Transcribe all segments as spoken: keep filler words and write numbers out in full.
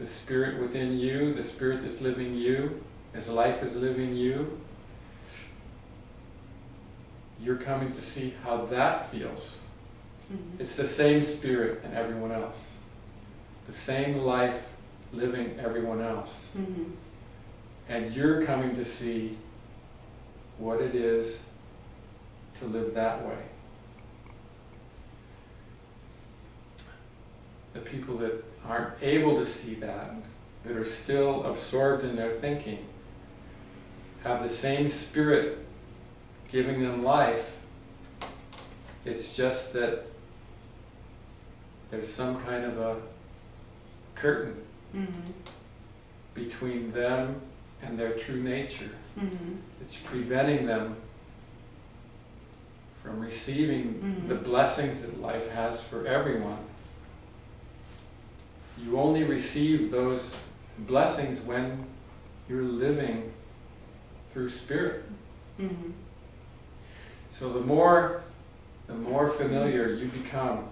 the spirit within you, the spirit that's living you, as life is living you, you're coming to see how that feels. Mm-hmm. It's the same spirit in everyone else. The same life living everyone else. Mm-hmm. And you're coming to see what it is to live that way. The people that aren't able to see that, that are still absorbed in their thinking, have the same spirit giving them life. It's just that there's some kind of a curtain mm-hmm. between them and their true nature. Mm-hmm. It's preventing them from receiving mm-hmm. the blessings that life has for everyone. You only receive those blessings when you're living through spirit. Mm-hmm. So the more, the more familiar you become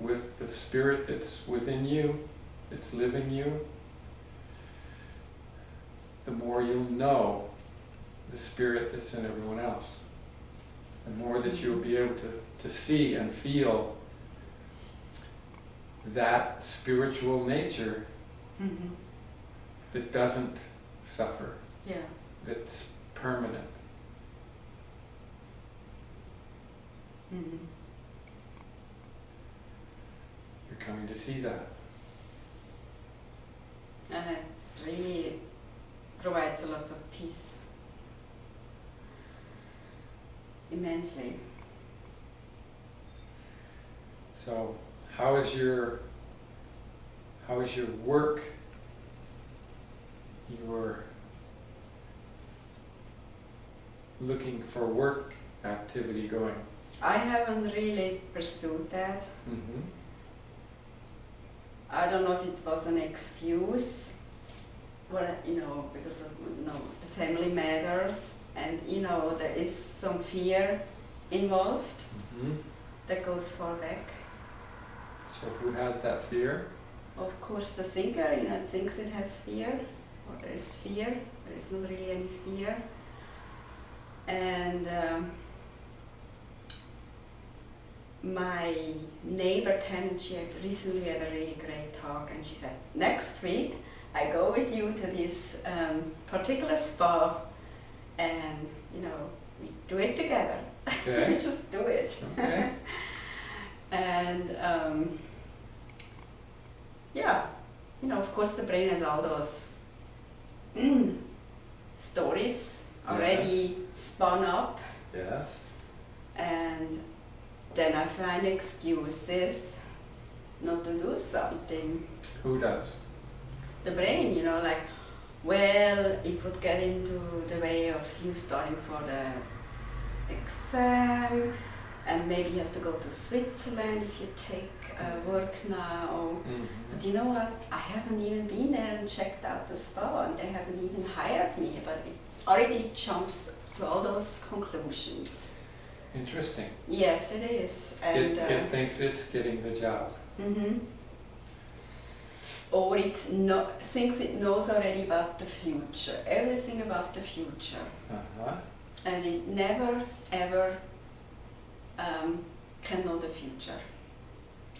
with the spirit that's within you, that's living you, the more you'll know the spirit that's in everyone else. The more that you'll be able to, to see and feel that spiritual nature mm-hmm. that doesn't suffer, yeah. that's permanent. Mm-hmm. You're coming to see that. And it really provides a lot of peace, immensely. So, How is your, how is your work, your looking for work activity going? I haven't really pursued that. Mm-hmm. I don't know if it was an excuse, well, you know, because of, you know, the family matters, and you know, there is some fear involved mm-hmm. that goes far back. So who has that fear? Of course the thinker, you know, thinks it has fear, or there is fear, there is not really any fear. And um, my neighbor Helen, she had recently had a really great talk, and she said, next week I go with you to this um, particular spa, and you know, we do it together. Okay. We just do it. Okay. And um, yeah, you know, of course the brain has all those mm, stories already yes. spun up. Yes. And then I find excuses not to do something. Who does? The brain, you know, like, well, it would get into the way of you studying for the exam, and maybe you have to go to Switzerland if you take uh, work now. Mm-hmm. But you know what? I haven't even been there and checked out the spa, and they haven't even hired me, but it already jumps to all those conclusions. Interesting. Yes, it is. And, it, it uh, thinks it's getting the job. Mm-hmm. Or it no, thinks it knows already about the future, everything about the future. Uh-huh. And it never, ever Um, can know the future,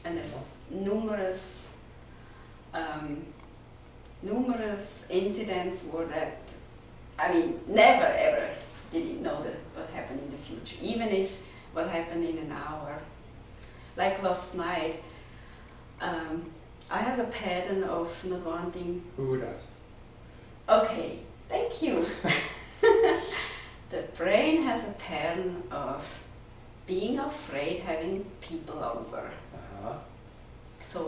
and there's numerous, um, numerous incidents where that, I mean, never ever did it know that what happened in the future, even if what happened in an hour. Like last night, um, I have a pattern of not wanting. Who does? Okay, thank you. The brain has a pattern of being afraid having people over. Uh-huh. So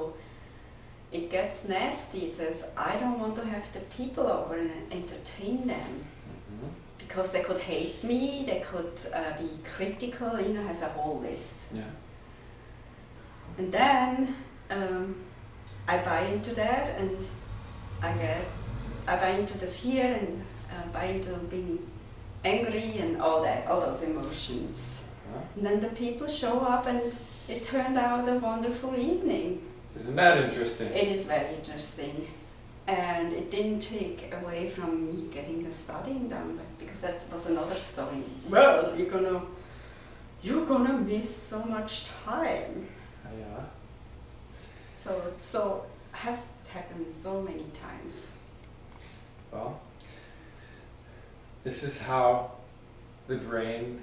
it gets nasty. It says, I don't want to have the people over and entertain them mm-hmm. because they could hate me, they could uh, be critical, you know, has a whole list. Yeah. And then um, I buy into that, and I get, I buy into the fear, and uh, buy into being angry and all that, all those emotions. And then the people show up, and it turned out a wonderful evening. Isn't that interesting? It is very interesting. And it didn't take away from me getting the studying done, because that was another story. Well, you're gonna, you're gonna miss so much time. Yeah. So, so has happened so many times. Well, this is how the brain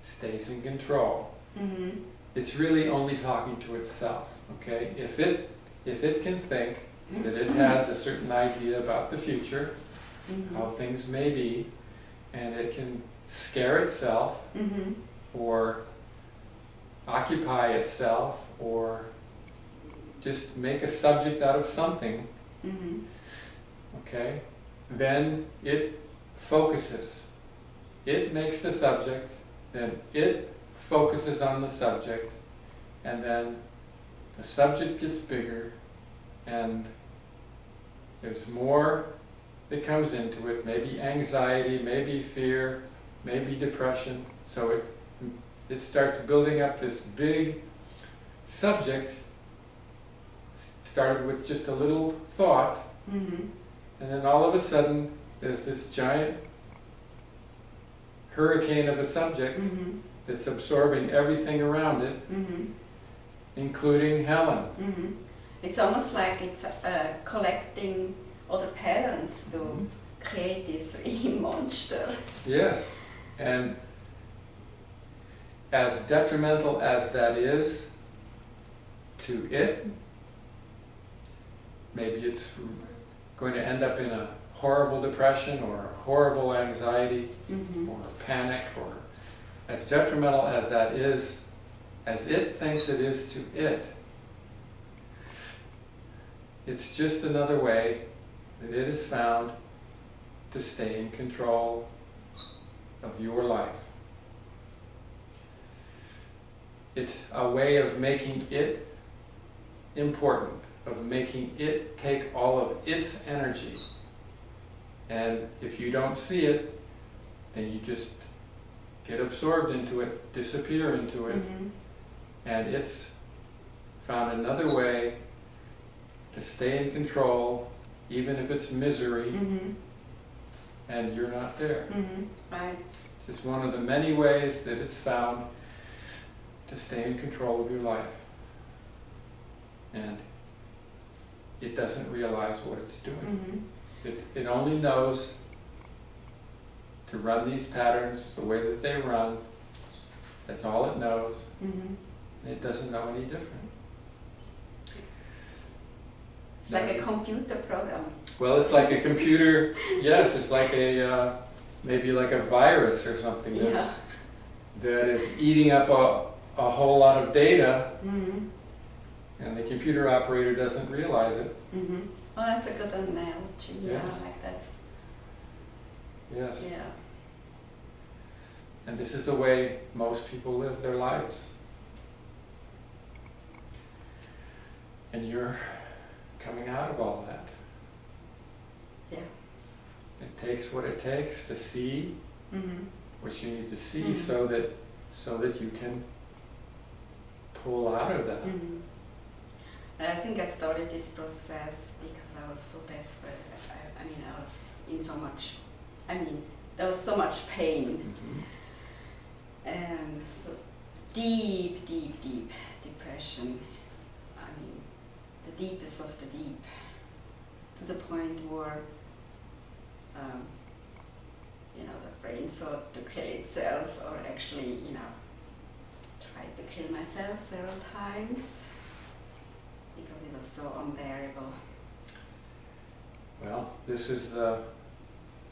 stays in control. Mm-hmm. It's really only talking to itself. Okay, if it if it can think that it has a certain idea about the future, mm-hmm. how things may be, and it can scare itself, mm-hmm. or occupy itself, or just make a subject out of something, mm-hmm. okay, then it focuses. It makes the subject, then it focuses on the subject, and then the subject gets bigger, and there's more that comes into it, maybe anxiety, maybe fear, maybe depression. So it, it starts building up this big subject, started with just a little thought, mm-hmm. and then all of a sudden there's this giant hurricane of a subject, mm-hmm. that's absorbing everything around it, mm-hmm. including Helen. Mm-hmm. It's almost like it's uh, collecting other patterns to mm-hmm. create this really monster. Yes, and as detrimental as that is to it, maybe it's going to end up in a horrible depression or a horrible anxiety, mm-hmm. or a panic, or as detrimental as that is, as it thinks it is to it, it's just another way that it is found to stay in control of your life. It's a way of making it important, of making it take all of its energy. And if you don't see it, then you just get absorbed into it, disappear into it, mm-hmm. and it's found another way to stay in control, even if it's misery, mm-hmm. and you're not there. Mm-hmm. Right. It's just one of the many ways that it's found to stay in control of your life. And it doesn't realize what it's doing. Mm-hmm. It, it only knows to run these patterns the way that they run. That's all it knows. Mm-hmm. It doesn't know any different. It's like a computer program. Well, it's like a computer, yes, it's like a, uh, maybe like a virus or something that's, yeah. that is eating up a, a whole lot of data, mm-hmm. and the computer operator doesn't realize it. Mm-hmm. Well, that's a good analogy, yes. yeah, like that. Yes. Yeah. And this is the way most people live their lives. And you're coming out of all that. Yeah. It takes what it takes to see, mm-hmm. what you need to see, mm-hmm. so that so that you can pull out of that. Mm-hmm. And I think I started this process because I was so desperate. I, I mean, I was in so much, I mean, there was so much pain. Mm-hmm. And so deep, deep, deep depression. I mean, the deepest of the deep, to the point where, um, you know, the brain sought to kill itself, or actually, you know, tried to kill myself several times because it was so unbearable. Well, this is the,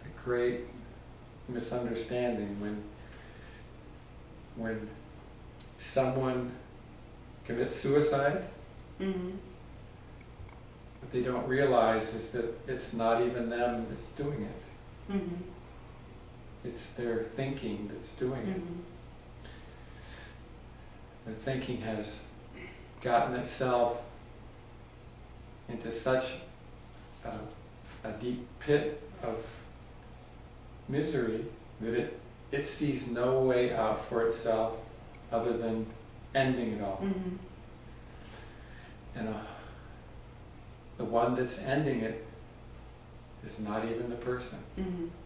the great misunderstanding when when someone commits suicide. Mm-hmm. What they don't realize is that it's not even them that's doing it. Mm-hmm. It's their thinking that's doing mm-hmm. it. Their thinking has gotten itself into such a, a deep pit of misery that it, it sees no way out for itself other than ending it all. Mm-hmm. And uh, the one that's ending it is not even the person. Mm-hmm.